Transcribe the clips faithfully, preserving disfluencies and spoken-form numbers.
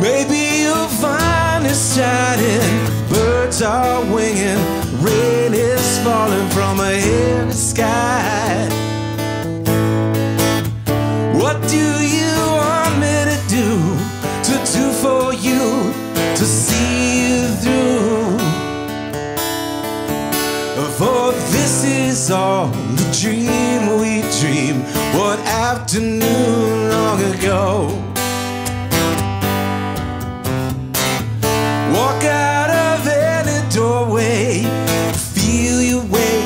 Maybe you'll find it's shining, birds are winging, rain is falling from a heavy sky. What do you want me to do, to do for you, to see you through? For this is all the dream we dream, one afternoon long ago. Walk out of any doorway, feel your way,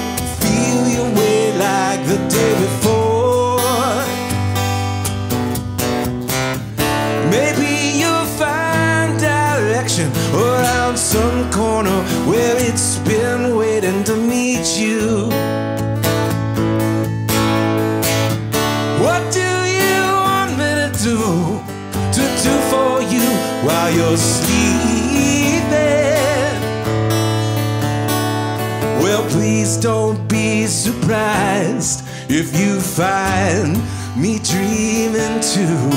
feel your way like the day before. Maybe you'll find direction around some corner where it's been waiting to meet you. What do you want me to do, to do for you while you're sleeping? Well, please don't be surprised if you find me dreaming too.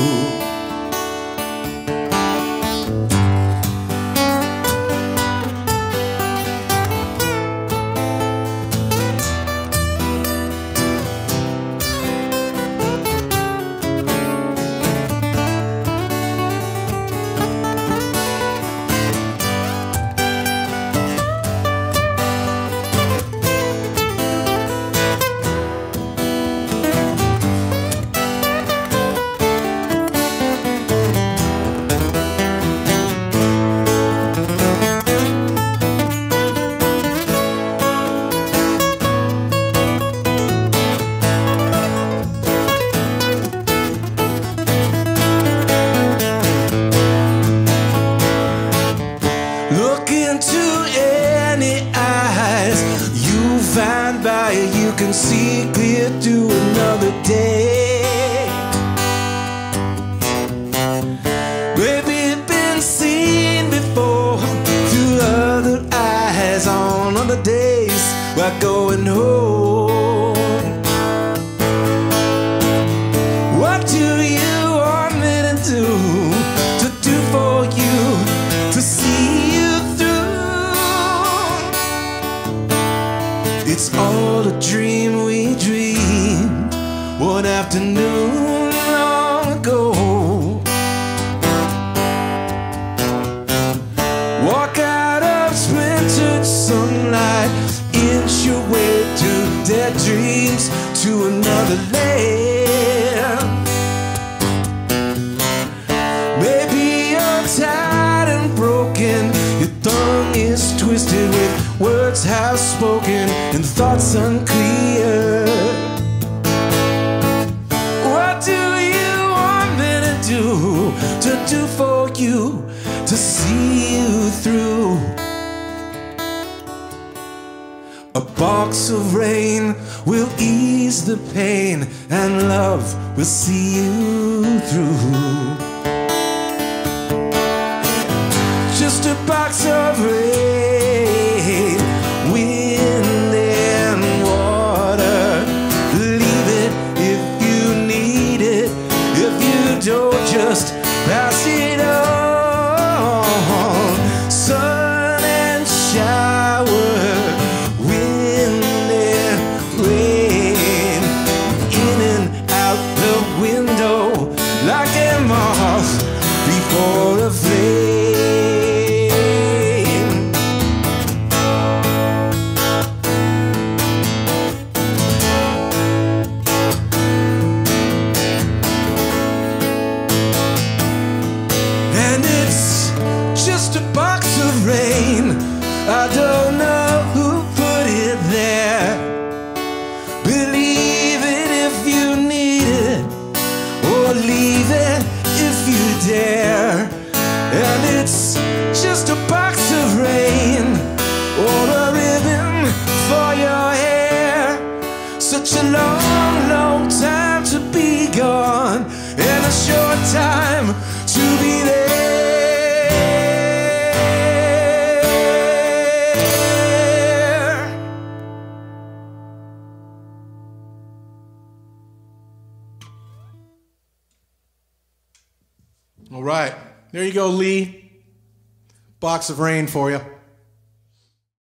Find by it, you can see clear to another day. Baby, it's been seen before through other eyes on other days while going home. What do you want me to do, to do for you, to see you through? It's all a dream we dreamed one afternoon long ago. Walk out of splintered sunlight, inch your way to dead dreams, to another land. Maybe you're tired and broken, your tongue is twisted with words half spoken and thoughts unclear. What do you want me to do, to do for you, to see you through? A box of rain will ease the pain, and love will see you through. Just a box of rain, wind and water, leave it if you need it, if you don't just pass it on. Sun and shower, wind and such a long, long time to be gone, and a short time to be there. All right, there you go, Lee. Box of Rain for you.